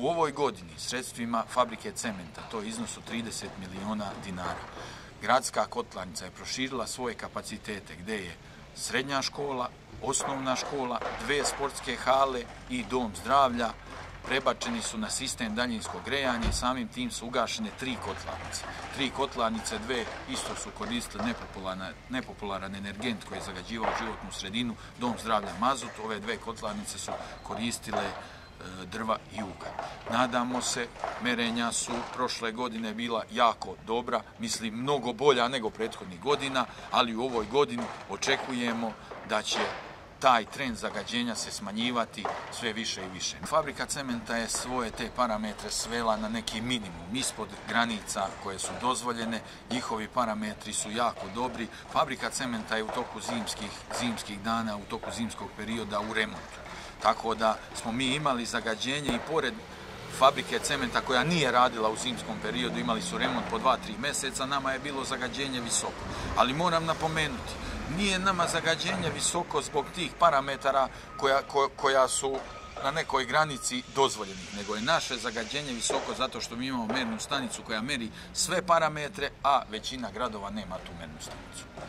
U ovoj godini sredstvima fabrike cementa, to je iznos od 30 miliona dinara, gradska kotlarnica je proširila svoje kapacitete gde je srednja škola, osnovna škola, dve sportske hale i dom zdravlja prebačeni su na sistem daljinskog grejanja i samim tim su ugašene tri kotlarnice. Tri kotlarnice, dve isto su koristile nepopularan energent koji je zagađivao životnu sredinu, dom zdravlja mazut, ove dve kotlarnice su koristile drva i ugalj. Nadamo se, merenja su prošle godine bila jako dobra, mislim mnogo bolja nego prethodnih godina, ali u ovoj godini očekujemo da će taj trend zagađenja se smanjivati sve više i više. Fabrika cementa je svoje te parametre svela na neki minimum, ispod granica koje su dozvoljene, njihovi parametri su jako dobri. Fabrika cementa je u toku zimskih dana, u toku zimskog perioda u remontu. Tako da smo mi imali zagađenje i pored fabrike cementa koja nije radila u zimskom periodu, imali su remont po 2-3 mjeseca, nama je bilo zagađenje visoko. Ali moram napomenuti, nije nama zagađenje visoko zbog tih parametara koja su na nekoj granici dozvoljenih, nego je naše zagađenje visoko zato što mi imamo mernu stanicu koja meri sve parametre, a većina gradova nema tu mernu stanicu.